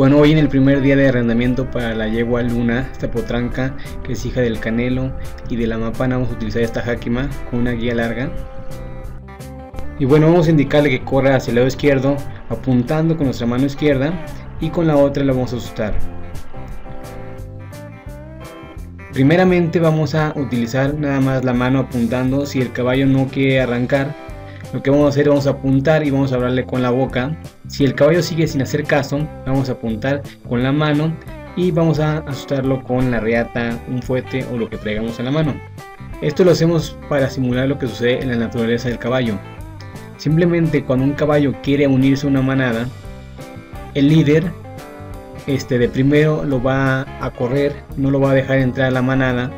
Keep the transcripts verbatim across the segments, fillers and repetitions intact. Bueno, hoy en el primer día de arrendamiento para la yegua Luna, esta potranca que es hija del Canelo y de la Mapana, vamos a utilizar esta jáquima con una guía larga. Y bueno, vamos a indicarle que corra hacia el lado izquierdo, apuntando con nuestra mano izquierda, y con la otra la vamos a asustar. Primeramente vamos a utilizar nada más la mano apuntando. Si el caballo no quiere arrancar, lo que vamos a hacer es vamos a apuntar y vamos a hablarle con la boca. Si el caballo sigue sin hacer caso, vamos a apuntar con la mano y vamos a asustarlo con la reata, un fuete o lo que traigamos en la mano. Esto lo hacemos para simular lo que sucede en la naturaleza del caballo. Simplemente cuando un caballo quiere unirse a una manada, el líder este, de primero lo va a correr, no lo va a dejar entrar a la manada.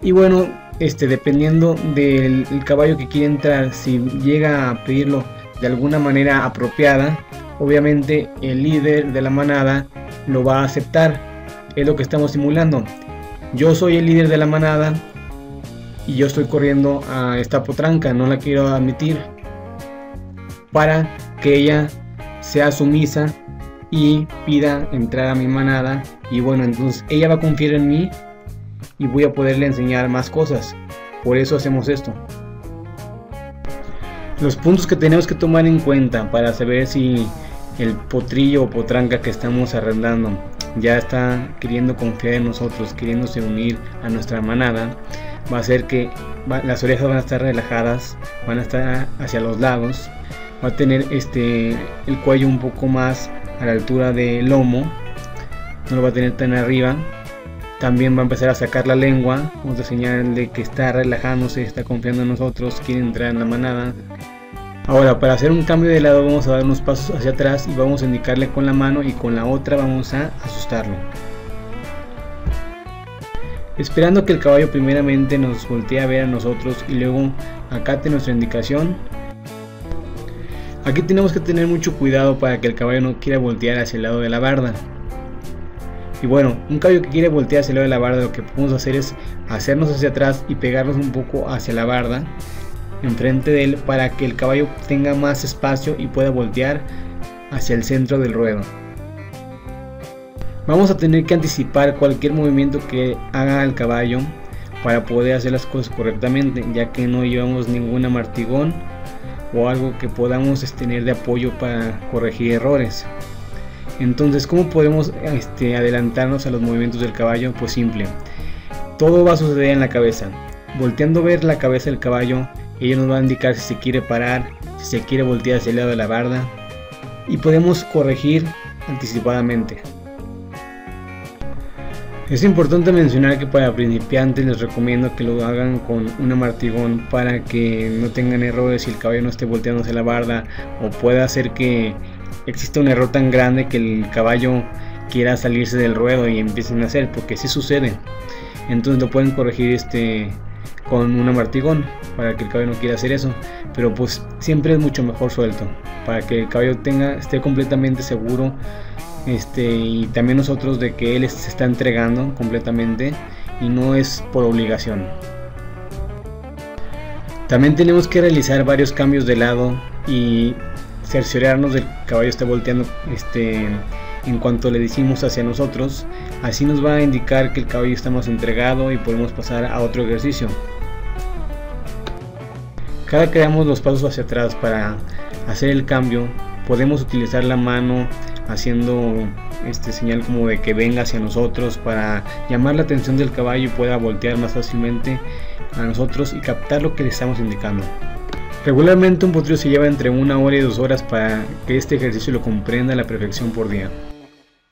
Y bueno, Este, dependiendo del caballo que quiere entrar, si llega a pedirlo de alguna manera apropiada, obviamente el líder de la manada lo va a aceptar. Es lo que estamos simulando. Yo soy el líder de la manada y yo estoy corriendo a esta potranca, no la quiero admitir, para que ella sea sumisa y pida entrar a mi manada. Y bueno, entonces ella va a confiar en mí y voy a poderle enseñar más cosas. Por eso hacemos esto. Los puntos que tenemos que tomar en cuenta para saber si el potrillo o potranca que estamos arrendando ya está queriendo confiar en nosotros, queriéndose unir a nuestra manada, va a ser que va, las orejas van a estar relajadas, van a estar hacia los lados, va a tener este, el cuello un poco más a la altura del lomo, no lo va a tener tan arriba. También va a empezar a sacar la lengua, otra señal de que está relajándose, está confiando en nosotros, quiere entrar en la manada. Ahora, para hacer un cambio de lado vamos a dar unos pasos hacia atrás y vamos a indicarle con la mano, y con la otra vamos a asustarlo. Esperando que el caballo primeramente nos voltee a ver a nosotros y luego acate nuestra indicación. Aquí tenemos que tener mucho cuidado para que el caballo no quiera voltear hacia el lado de la barda. Y bueno, un caballo que quiere voltear hacia el lado de la barda, lo que podemos hacer es hacernos hacia atrás y pegarnos un poco hacia la barda, enfrente de él, para que el caballo tenga más espacio y pueda voltear hacia el centro del ruedo. Vamos a tener que anticipar cualquier movimiento que haga el caballo para poder hacer las cosas correctamente, ya que no llevamos ningún amartigón o algo que podamos tener de apoyo para corregir errores. Entonces, ¿cómo podemos este, adelantarnos a los movimientos del caballo? Pues simple, todo va a suceder en la cabeza. Volteando a ver la cabeza del caballo, ella nos va a indicar si se quiere parar, si se quiere voltear hacia el lado de la barda, y podemos corregir anticipadamente. Es importante mencionar que para principiantes les recomiendo que lo hagan con un amartigón para que no tengan errores y el caballo no esté volteando hacia la barda, o pueda hacer que existe un error tan grande que el caballo quiera salirse del ruedo y empiecen a hacer, porque si sí sucede. Entonces lo pueden corregir este con un amartigón para que el caballo no quiera hacer eso, pero pues siempre es mucho mejor suelto para que el caballo tenga, esté completamente seguro este, y también nosotros de que él se está entregando completamente y no es por obligación. También tenemos que realizar varios cambios de lado y cerciorarnos del caballo está volteando este, en cuanto le decimos hacia nosotros. Así nos va a indicar que el caballo está más entregado y podemos pasar a otro ejercicio. Cada que damos los pasos hacia atrás para hacer el cambio, podemos utilizar la mano haciendo este señal como de que venga hacia nosotros para llamar la atención del caballo y pueda voltear más fácilmente a nosotros y captar lo que le estamos indicando. Regularmente un potrillo se lleva entre una hora y dos horas para que este ejercicio lo comprenda a la perfección por día.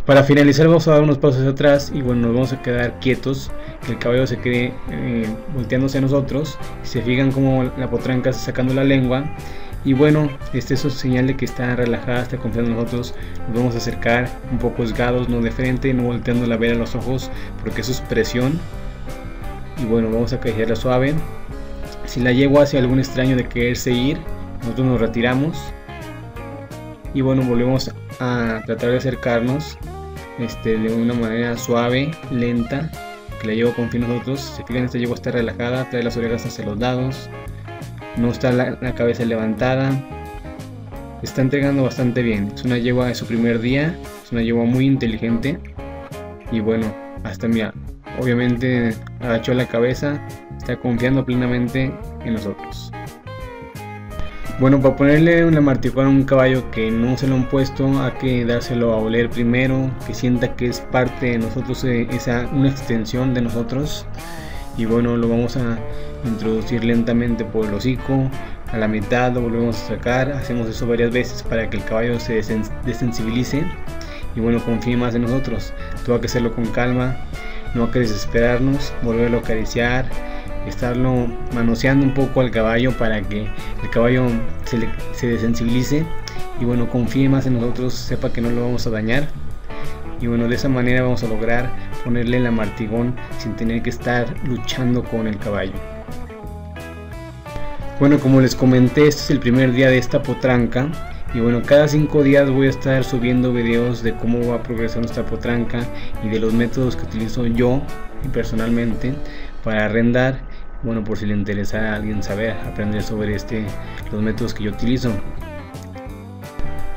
Para finalizar vamos a dar unos pasos atrás y bueno, nos vamos a quedar quietos, que el caballo se quede eh, volteándose a nosotros. Se fijan como la potranca está sacando la lengua y bueno, este es un señal de que está relajada, está confiando en nosotros. Nos vamos a acercar un poco sesgados, no de frente, no volteando la vela a los ojos, porque eso es presión. Y bueno, vamos a callejearla suave. Si la yegua hace algún extraño de quererse ir, nosotros nos retiramos y bueno, volvemos a tratar de acercarnos este, de una manera suave, lenta, que la yegua confía en nosotros. Se fijan, esta yegua está relajada, trae las orejas hacia los lados, no está la, la cabeza levantada, está entregando bastante bien. Es una yegua de su primer día, es una yegua muy inteligente. Y bueno, hasta mira, obviamente agachó la cabeza, está confiando plenamente en nosotros. Bueno, para ponerle una martifana a un caballo que no se lo han puesto, hay que dárselo a oler primero, que sienta que es parte de nosotros, es una extensión de nosotros. Y bueno, lo vamos a introducir lentamente por el hocico, a la mitad lo volvemos a sacar, hacemos eso varias veces para que el caballo se desens desensibilice y bueno, confíe más en nosotros. Todo hay que hacerlo con calma, no hay que desesperarnos, volverlo a acariciar, estarlo manoseando un poco al caballo para que el caballo se, le, se desensibilice y bueno, confíe más en nosotros, sepa que no lo vamos a dañar. Y bueno, de esa manera vamos a lograr ponerle el amartigón sin tener que estar luchando con el caballo. Bueno, como les comenté, este es el primer día de esta potranca. Y bueno, cada cinco días voy a estar subiendo videos de cómo va a progresar nuestra potranca y de los métodos que utilizo yo personalmente para arrendar. Bueno, por si le interesa a alguien saber, aprender sobre este, los métodos que yo utilizo.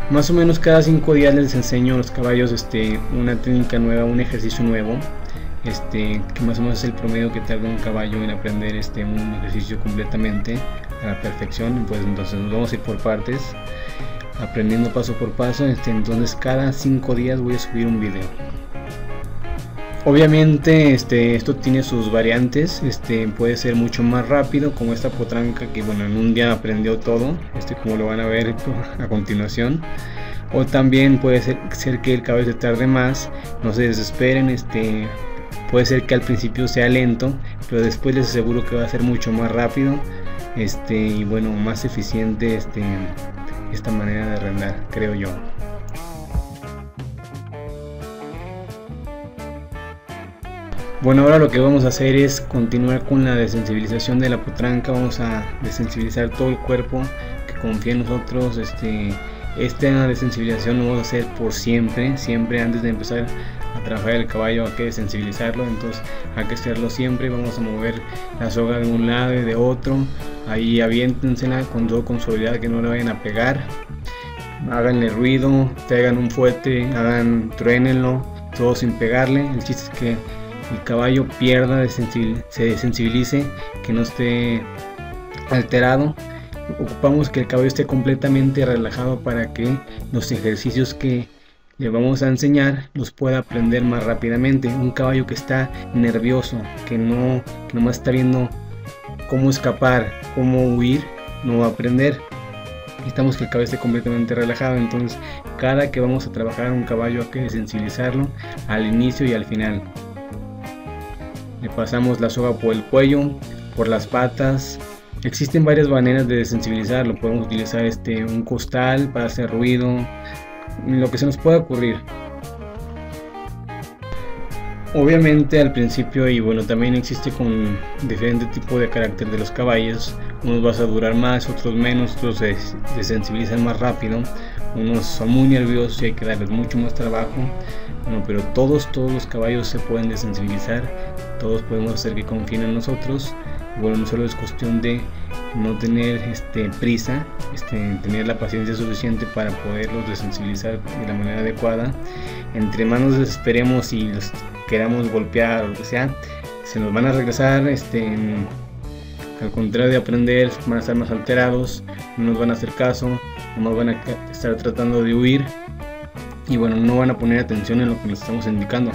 Más o menos cada cinco días les enseño a los caballos este, una técnica nueva, un ejercicio nuevo. Este, que más o menos es el promedio que tarda un caballo en aprender este, un ejercicio completamente a la perfección. Pues entonces nos vamos a ir por partes, aprendiendo paso por paso. Este, entonces cada cinco días voy a subir un video. Obviamente este, esto tiene sus variantes, este, puede ser mucho más rápido como esta potranca que bueno, en un día aprendió todo, este, como lo van a ver a continuación. O también puede ser, ser que el caballo se tarde más, no se desesperen, este, puede ser que al principio sea lento, pero después les aseguro que va a ser mucho más rápido este, y bueno, más eficiente este, esta manera de arrendar, creo yo. Bueno, ahora lo que vamos a hacer es continuar con la desensibilización de la potranca. Vamos a desensibilizar todo el cuerpo, que confíe en nosotros. Este, esta desensibilización lo vamos a hacer por siempre, siempre antes de empezar a trabajar el caballo hay que desensibilizarlo, entonces hay que hacerlo siempre. Vamos a mover la soga de un lado y de otro, ahí aviéntensela con todo con suavidad, que no la vayan a pegar. Háganle ruido, traigan un fuete, hagan, truénenlo, todo sin pegarle. El chiste es que el caballo pierda, se desensibilice, que no esté alterado. Ocupamos que el caballo esté completamente relajado para que los ejercicios que le vamos a enseñar los pueda aprender más rápidamente. Un caballo que está nervioso, que no que nomás está viendo cómo escapar, cómo huir, no va a aprender. Necesitamos que el caballo esté completamente relajado. Entonces cada que vamos a trabajar un caballo hay que desensibilizarlo al inicio y al final. Le pasamos la soga por el cuello, por las patas. Existen varias maneras de desensibilizarlo. Podemos utilizar este, un costal para hacer ruido, lo que se nos pueda ocurrir. Obviamente al principio, y bueno, también existe con diferente tipo de carácter de los caballos. Unos vas a durar más, otros menos, otros se desensibilizan más rápido. Unos son muy nerviosos y hay que darles mucho más trabajo. Bueno, pero todos, todos los caballos se pueden desensibilizar, todos podemos hacer que confíen en nosotros. Bueno, no solo es cuestión de no tener este, prisa, este, tener la paciencia suficiente para poderlos desensibilizar de la manera adecuada. Entre más nos desesperemos y los queramos golpear o lo que sea, se nos van a regresar, este, al contrario de aprender, van a estar más alterados, no nos van a hacer caso, no nos van a estar tratando de huir. Y bueno, no van a poner atención en lo que les estamos indicando.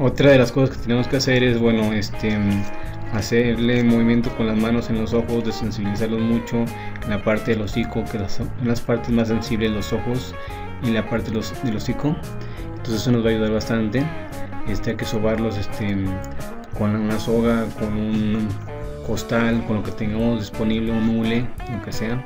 Otra de las cosas que tenemos que hacer es, bueno, este, hacerle movimiento con las manos en los ojos, desensibilizarlos mucho en la parte del hocico, que las, las partes más sensibles, los ojos y la parte de los, del hocico. Entonces eso nos va a ayudar bastante. Este, hay que sobarlos este, con una soga, con un costal, con lo que tengamos disponible, un hule, lo que sea.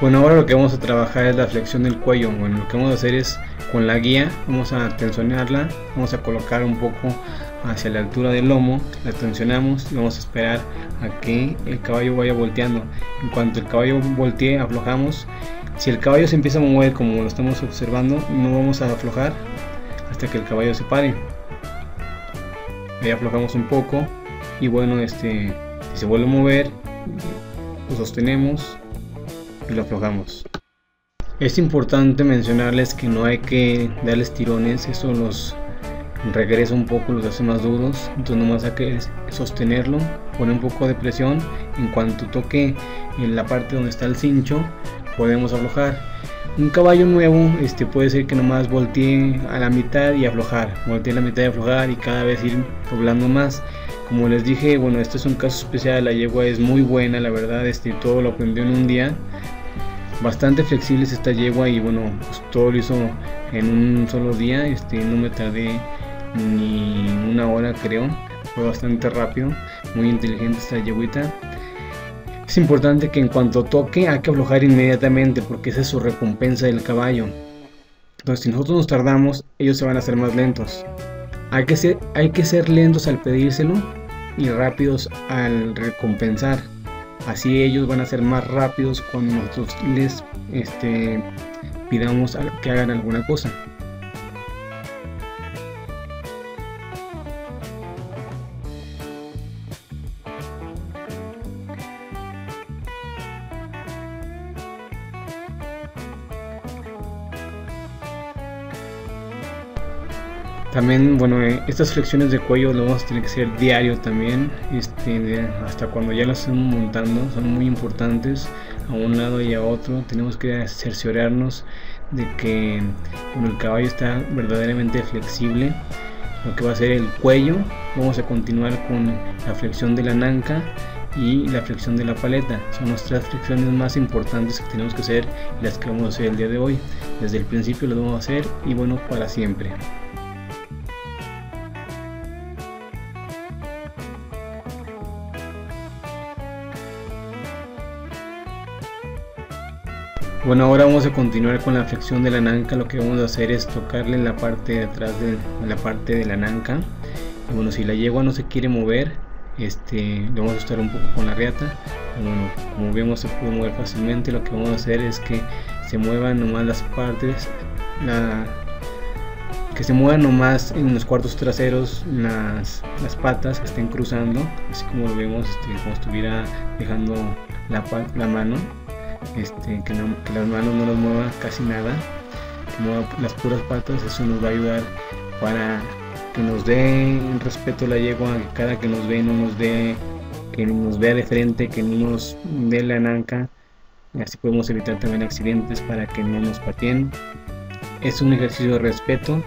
Bueno, ahora lo que vamos a trabajar es la flexión del cuello. Bueno, lo que vamos a hacer es, con la guía vamos a tensionarla, vamos a colocar un poco hacia la altura del lomo, la tensionamos y vamos a esperar a que el caballo vaya volteando. En cuanto el caballo voltee, aflojamos. Si el caballo se empieza a mover como lo estamos observando, no vamos a aflojar hasta que el caballo se pare. Ahí aflojamos un poco y bueno, este, si se vuelve a mover, lo sostenemos y lo aflojamos. Es importante mencionarles que no hay que darles tirones, eso los regresa un poco, los hace más duros. Entonces nomás hay que sostenerlo, poner un poco de presión. En cuanto toque en la parte donde está el cincho, podemos aflojar. Un caballo nuevo este, puede ser que nomás voltee a la mitad y aflojar, voltee a la mitad y aflojar, y cada vez ir doblando más. Como les dije, bueno, este es un caso especial, la yegua es muy buena, la verdad, este, todo lo aprendió en un día. Bastante flexible es esta yegua y bueno, pues todo lo hizo en un solo día, este, no me tardé ni una hora creo, fue bastante rápido, muy inteligente esta yeguita. Es importante que en cuanto toque hay que aflojar inmediatamente porque esa es su recompensa del caballo. Entonces si nosotros nos tardamos, ellos se van a hacer más lentos. Hay que ser, hay que ser lentos al pedírselo y rápidos al recompensar. Así ellos van a ser más rápidos cuando nosotros les este, pidamos que hagan alguna cosa. También, bueno, estas flexiones de cuello lo vamos a tener que hacer diario también, este, hasta cuando ya las estemos montando, son muy importantes, a un lado y a otro. Tenemos que cerciorarnos de que bueno, el caballo está verdaderamente flexible. Lo que va a ser el cuello, vamos a continuar con la flexión de la nanca y la flexión de la paleta. Son nuestras flexiones más importantes que tenemos que hacer y las que vamos a hacer el día de hoy. Desde el principio las vamos a hacer y bueno, para siempre. Bueno, ahora vamos a continuar con la flexión de la nanca. Lo que vamos a hacer es tocarle en la parte de atrás de la parte de la nanca. Y bueno, si la yegua no se quiere mover, este, le vamos a ajustar un poco con la reata. Bueno, como vemos, se puede mover fácilmente. Lo que vamos a hacer es que se muevan nomás las partes, la, que se muevan nomás en los cuartos traseros las, las patas que estén cruzando, así como lo vemos, este, como estuviera dejando la, la mano, este, que, no, que las manos no las mueva casi nada, que mueva las puras patas. Eso nos va a ayudar para que nos dé respeto a la yegua, que cada que nos ve no nos dé, que nos vea de frente, que no nos dé la nanca. Así podemos evitar también accidentes para que no nos pateen. Es un ejercicio de respeto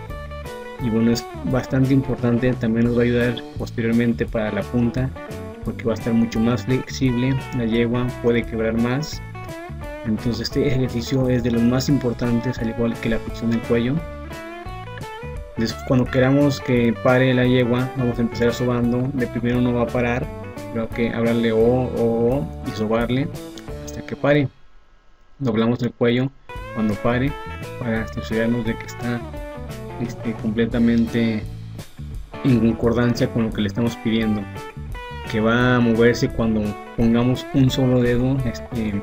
y bueno, es bastante importante. También nos va a ayudar posteriormente para la punta, porque va a estar mucho más flexible, la yegua puede quebrar más. Entonces este ejercicio es de los más importantes, al igual que la flexión del cuello. Después, cuando queramos que pare la yegua, vamos a empezar sobando. De primero no va a parar, pero hay que hablarle o, o, o y sobarle hasta que pare. Doblamos el cuello cuando pare para asegurarnos de que está este, completamente en concordancia con lo que le estamos pidiendo, que va a moverse cuando pongamos un solo dedo, este,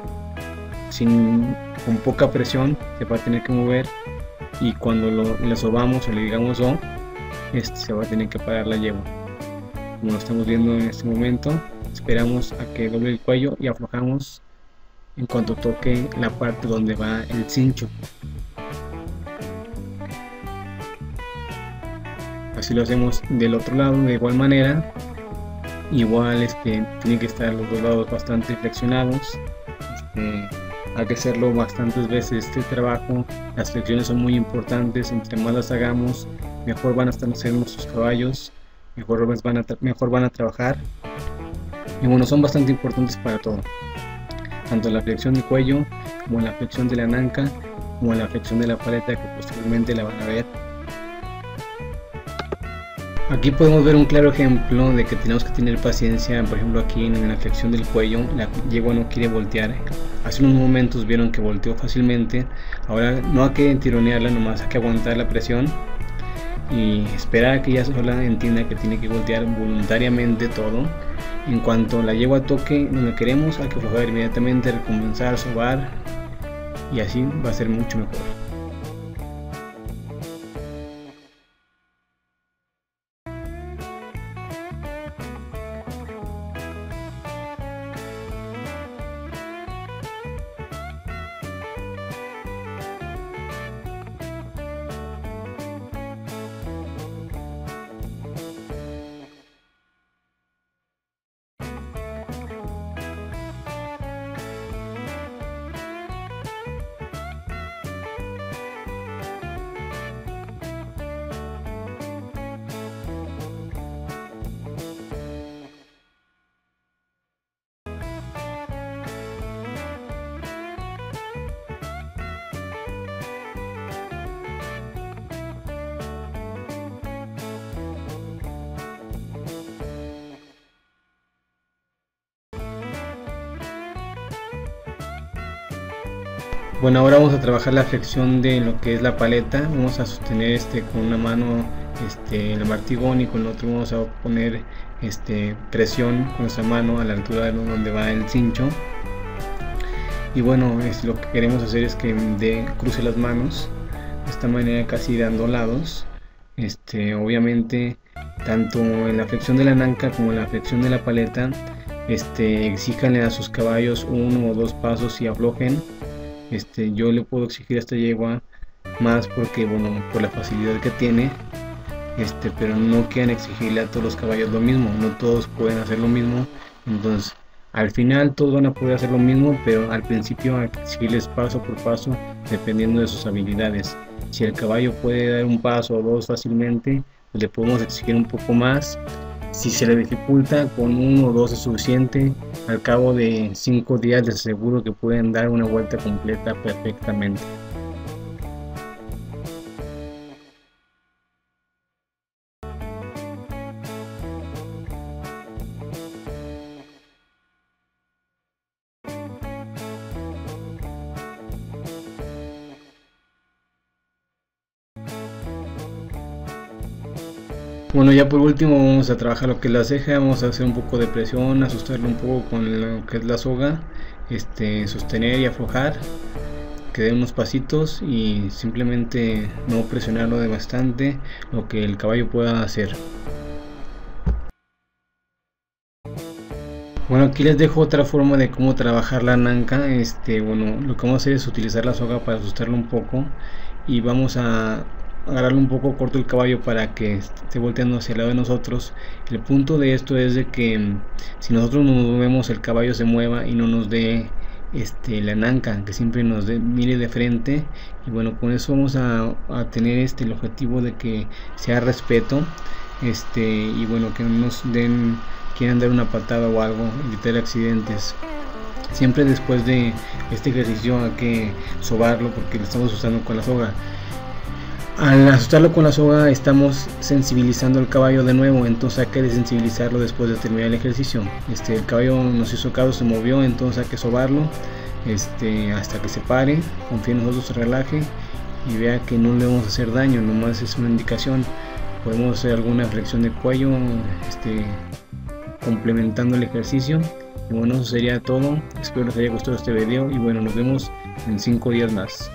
sin, con poca presión se va a tener que mover, y cuando lo, le sobamos o le digamos o, este, se va a tener que parar la yegua. Como lo estamos viendo en este momento, esperamos a que doble el cuello y aflojamos en cuanto toque la parte donde va el cincho. Así lo hacemos del otro lado de igual manera. Igual este, tienen que estar los dos lados bastante flexionados. Este, hay que hacerlo bastantes veces este trabajo. Las flexiones son muy importantes, entre más las hagamos mejor van a estar nuestros caballos, mejor van a, mejor van a trabajar. Y bueno, son bastante importantes para todo, tanto la flexión del cuello, como la flexión de la nanca, como la flexión de la paleta, que posteriormente la van a ver. Aquí podemos ver un claro ejemplo de que tenemos que tener paciencia. Por ejemplo, aquí en la flexión del cuello, la yegua no quiere voltear. Hace unos momentos vieron que volteó fácilmente. Ahora no hay que tironearla, nomás hay que aguantar la presión y esperar a que ella sola entienda que tiene que voltear voluntariamente todo. En cuanto la yegua toque donde queremos, hay que aflojar inmediatamente, recomenzar, sobar, y así va a ser mucho mejor. Bueno, ahora vamos a trabajar la flexión de lo que es la paleta. Vamos a sostener este con una mano este, el martigón, y con el otro vamos a poner este, presión con nuestra mano a la altura de donde va el cincho. Y bueno, es, lo que queremos hacer es que de, cruce las manos de esta manera, casi dando lados. Este, obviamente, tanto en la flexión de la nanca como en la flexión de la paleta, este, exíjanle a sus caballos uno o dos pasos y aflojen. Este, yo le puedo exigir a esta yegua más porque, bueno, por la facilidad que tiene, este, pero no quieran exigirle a todos los caballos lo mismo, no todos pueden hacer lo mismo. Entonces al final todos van a poder hacer lo mismo, pero al principio hay que exigirles paso por paso dependiendo de sus habilidades. Si el caballo puede dar un paso o dos fácilmente, pues le podemos exigir un poco más. Si se le dificulta, con uno o dos es suficiente. Al cabo de cinco días les aseguro que pueden dar una vuelta completa perfectamente. Bueno, ya por último vamos a trabajar lo que es la ceja, vamos a hacer un poco de presión, asustarlo un poco con lo que es la soga, este, sostener y aflojar, que dé unos pasitos y simplemente no presionarlo de bastante, lo que el caballo pueda hacer. Bueno, aquí les dejo otra forma de cómo trabajar la nanca. Este, bueno, lo que vamos a hacer es utilizar la soga para asustarlo un poco y vamos a agarrarle un poco corto el caballo para que esté volteando hacia el lado de nosotros. El punto de esto es de que si nosotros nos movemos, el caballo se mueva y no nos dé este, la nanca, que siempre nos de, mire de frente. Y bueno, con eso vamos a, a tener este, el objetivo de que sea respeto, este, y bueno, que no nos den, quieran dar una patada o algo, evitar accidentes. Siempre después de este ejercicio hay que sobarlo porque lo estamos usando con la soga. Al asustarlo con la soga estamos sensibilizando al caballo de nuevo, entonces hay que desensibilizarlo después de terminar el ejercicio. Este, el caballo nos hizo caso, se movió, entonces hay que sobarlo este, hasta que se pare, confíe en nosotros, se relaje y vea que no le vamos a hacer daño, nomás es una indicación. Podemos hacer alguna flexión de cuello este, complementando el ejercicio. Y bueno, eso sería todo, espero les haya gustado este video y bueno, nos vemos en cinco días más.